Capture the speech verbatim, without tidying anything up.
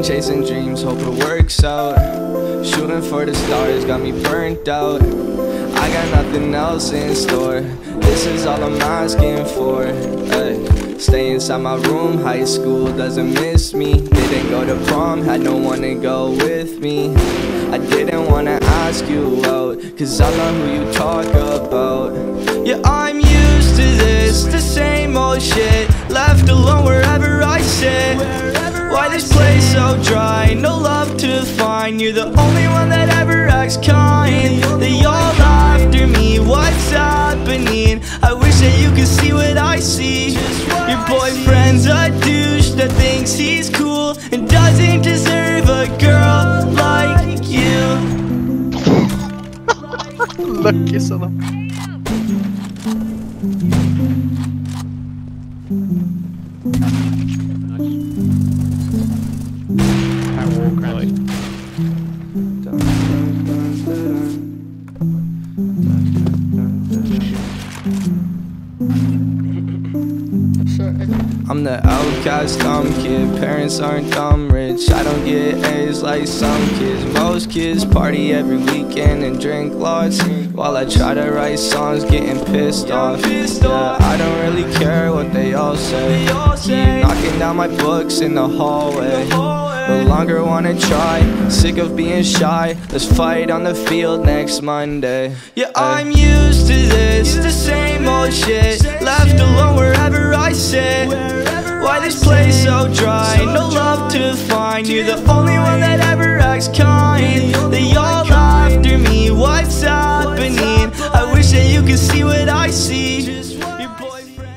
been chasing dreams, hope it works out. Shooting for the stars, got me burnt out. I got nothing else in store. This is all I'm asking for. Ay. Stay inside my room, high school doesn't miss me. Didn't go to prom, had no one to go with me. I didn't wanna ask you out, cause I love who you talk about. Yeah, I'm used to this, the same old shit. Left alone wherever I sit. Why this place so dry, no love to find. You're the only one that ever acts kind. They all after me, what's happening? I wish that you could see what I see. Your boyfriend's a douche that thinks he's cool and doesn't deserve a girl like you. Look, you son of a... I'm the outcast, dumb kid, parents aren't dumb rich. I don't get A's like some kids. Most kids party every weekend and drink lots, while I try to write songs getting pissed off. Yeah, I don't really care what they all say. Knocking down my books in the hallway. No longer wanna try, sick of being shy. Let's fight on the field next Monday. Yeah, I'm used to this, the same old shit. Left alone wherever I sit. Why this place so dry, no love to find. You're the only one that ever acts kind. They all after me, what's happening? I wish that you could see what I see. Your boyfriend